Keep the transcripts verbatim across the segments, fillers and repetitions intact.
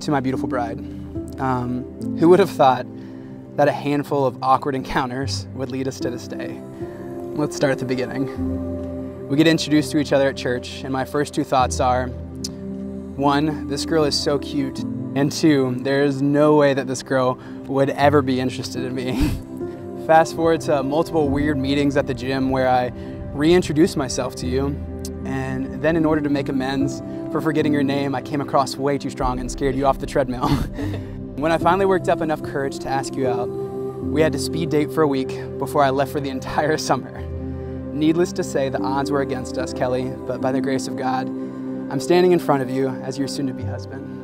to my beautiful bride. Um, who would have thought that a handful of awkward encounters would lead us to this day? Let's start at the beginning. We get introduced to each other at church, and my first two thoughts are, one, this girl is so cute, and two, there is no way that this girl would ever be interested in me. Fast forward to multiple weird meetings at the gym where I reintroduced myself to you, and then in order to make amends for forgetting your name, I came across way too strong and scared you off the treadmill. When I finally worked up enough courage to ask you out, we had to speed date for a week before I left for the entire summer. Needless to say, the odds were against us, Kelly, but by the grace of God, I'm standing in front of you as your soon-to-be husband.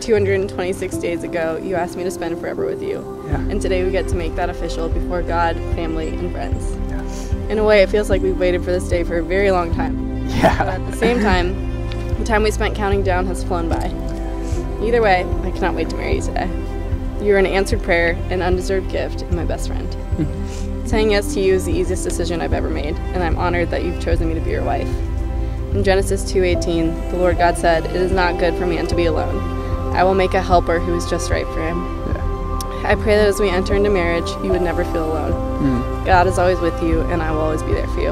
two hundred twenty-six days ago, you asked me to spend forever with you. Yeah. And today we get to make that official before God, family, and friends. Yeah. In a way, it feels like we've waited for this day for a very long time. Yeah. But at the same time, the time we spent counting down has flown by. Either way, I cannot wait to marry you today. You're an answered prayer, an undeserved gift, and my best friend. Saying yes to you is the easiest decision I've ever made, and I'm honored that you've chosen me to be your wife. In Genesis two eighteen, the Lord God said, "It is not good for man to be alone. I will make a helper who is just right for him." Yeah. I pray that as we enter into marriage, you would never feel alone. Mm. God is always with you, and I will always be there for you.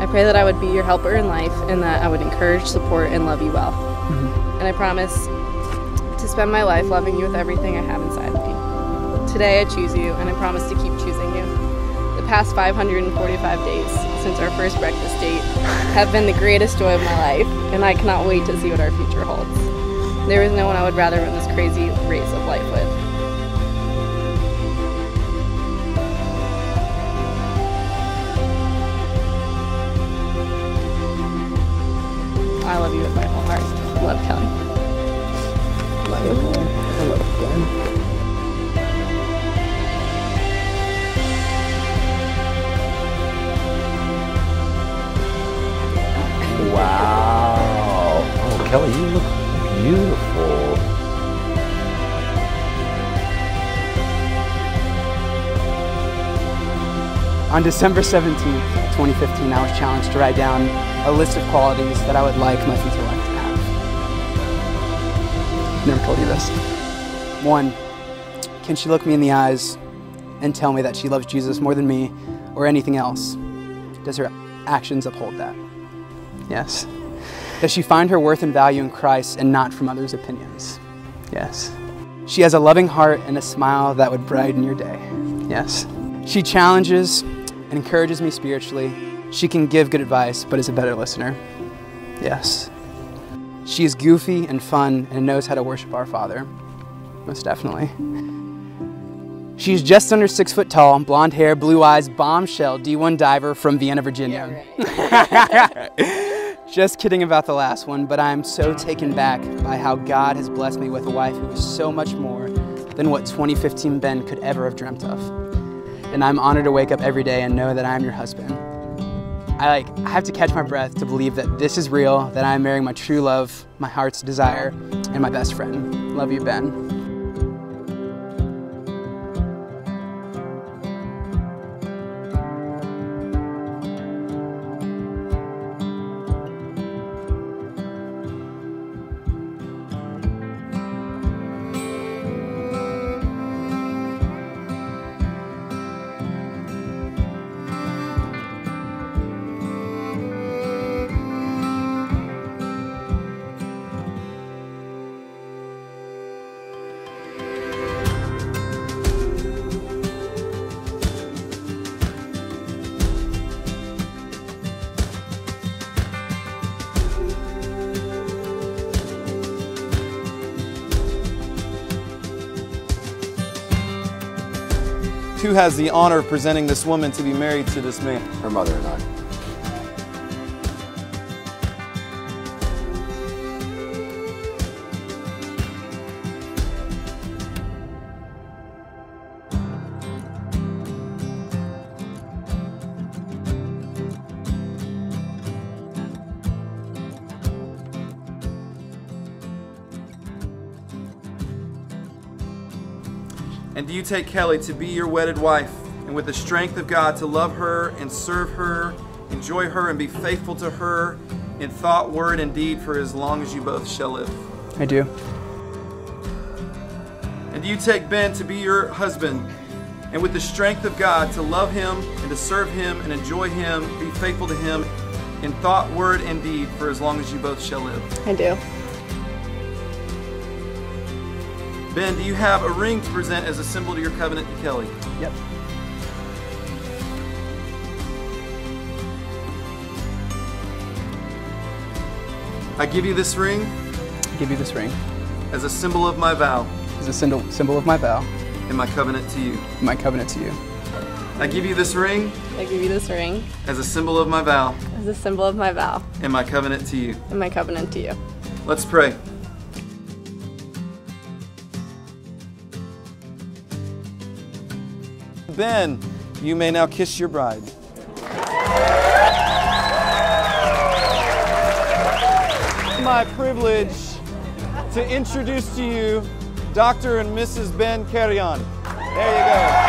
I pray that I would be your helper in life, and that I would encourage, support, and love you well. Mm-hmm. And I promise to spend my life loving you with everything I have inside of me. Today I choose you, and I promise to keep choosing you. The past five hundred forty-five days since our first breakfast date have been the greatest joy of my life, and I cannot wait to see what our future holds. There is no one I would rather run this crazy race of life with. I love you with my whole heart. Love, Kelly. Love you, boy. I love you, boy. On December seventeenth, twenty fifteen, I was challenged to write down a list of qualities that I would like my future wife to have. Never told you this. One, can she look me in the eyes and tell me that she loves Jesus more than me or anything else? Does her actions uphold that? Yes. Does she find her worth and value in Christ and not from others' opinions? Yes. She has a loving heart and a smile that would brighten your day. Yes. She challenges and encourages me spiritually. She can give good advice, but is a better listener. Yes. She is goofy and fun and knows how to worship our Father. Most definitely. She's just under six foot tall, blonde hair, blue eyes, bombshell D one diver from Vienna, Virginia. Yeah, right. Just kidding about the last one, but I'm so taken back by how God has blessed me with a wife who is so much more than what twenty fifteen Ben could ever have dreamt of. And I'm honored to wake up every day and know that I'm your husband. I like, I have to catch my breath to believe that this is real, that I'm marrying my true love, my heart's desire, and my best friend. Love you, Ben. Who has the honor of presenting this woman to be married to this man? Her mother and I. And do you take Kelly to be your wedded wife, and with the strength of God to love her and serve her, enjoy her and be faithful to her in thought, word, and deed for as long as you both shall live? I do. And do you take Ben to be your husband, and with the strength of God to love him and to serve him and enjoy him, be faithful to him in thought, word, and deed for as long as you both shall live? I do. Ben, do you have a ring to present as a symbol to your covenant to Kelly? Yep. I give you this ring. I give you this ring. As a symbol of my vow. As a symbol symbol of my vow. And my covenant to you. And my covenant to you. I give you this ring. I give you this ring. As a symbol of my vow. As a symbol of my vow. And my covenant to you. And my covenant to you. Let's pray. Ben, you may now kiss your bride. It's my privilege to introduce to you Doctor and Missus Ben Karian. There you go.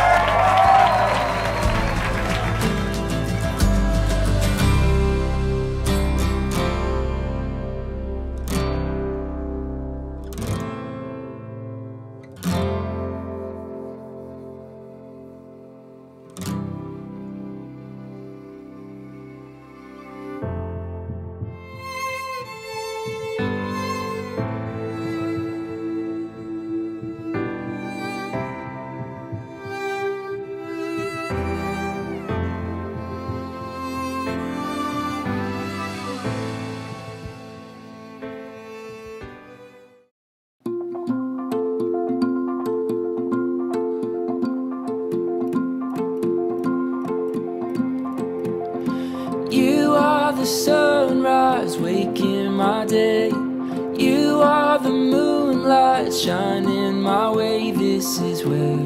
You are the sunrise waking my day. You are the moonlight shining my way. This is where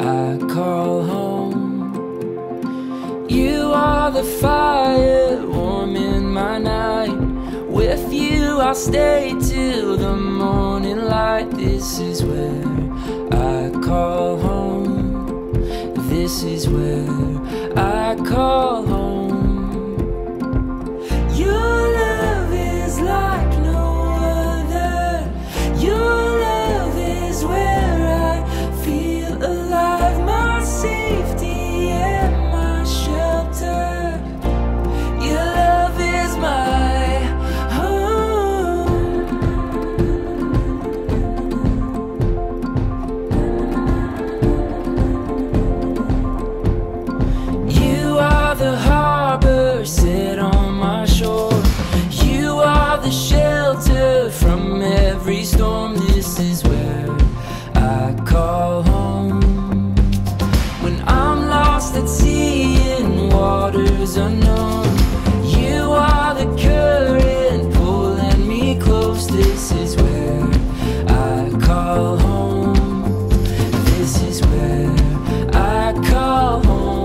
I call home. You are the fire warming my night. With you I'll stay till the morning light. This is where I call home. This is where I call home. Storm, this is where I call home. When I'm lost at sea in waters unknown, you are the current pulling me close. This is where I call home. This is where I call home.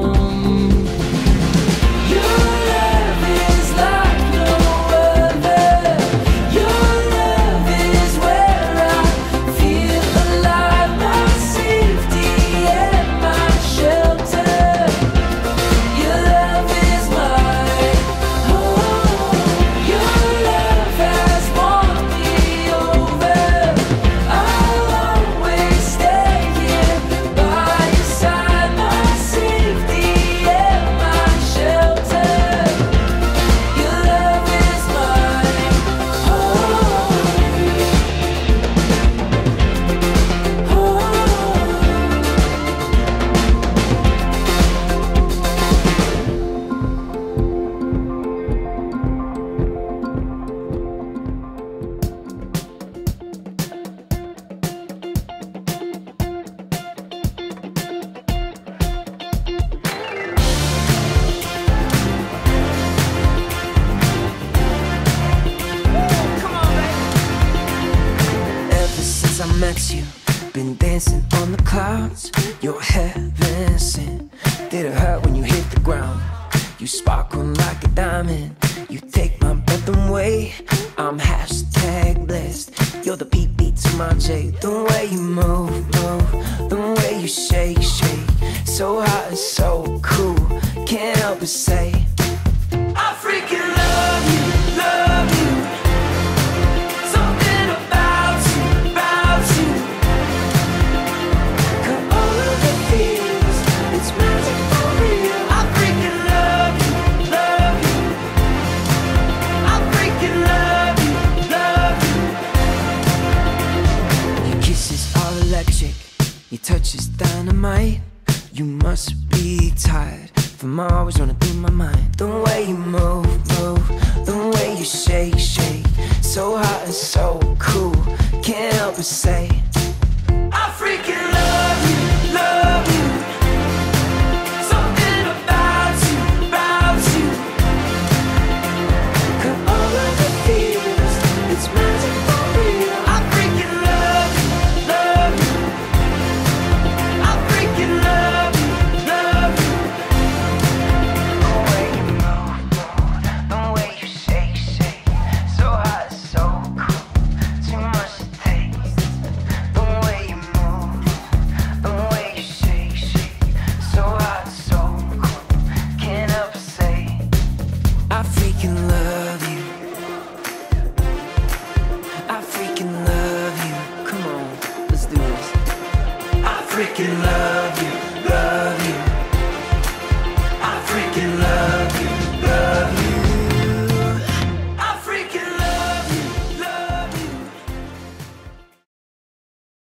You, been dancing on the clouds. Your heaven sent. Did it hurt when you hit the ground? You sparkle like a diamond. You take my breath the way I'm hashtag blessed. You're the P P to my J. The way you move, move, the way you shake, shake, so hot and so cool, can't help but say I freaking love you, love you. Something about you, about you. Come all of the feelings, it's magic for real. I freaking love you, love you. I freaking love you, love you. Your kiss is all electric, your touch is dynamite. You must be tired from always running through my mind. The way you move, move, the way you shake, shake, so hot and so cool, can't help but say